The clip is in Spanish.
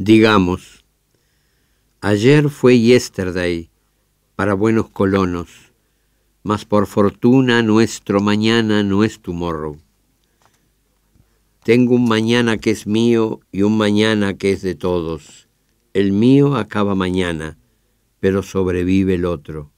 Digamos, ayer fue yesterday para buenos colonos, mas por fortuna nuestro mañana no es tomorrow. Tengo un mañana que es mío y un mañana que es de todos. El mío acaba mañana, pero sobrevive el otro.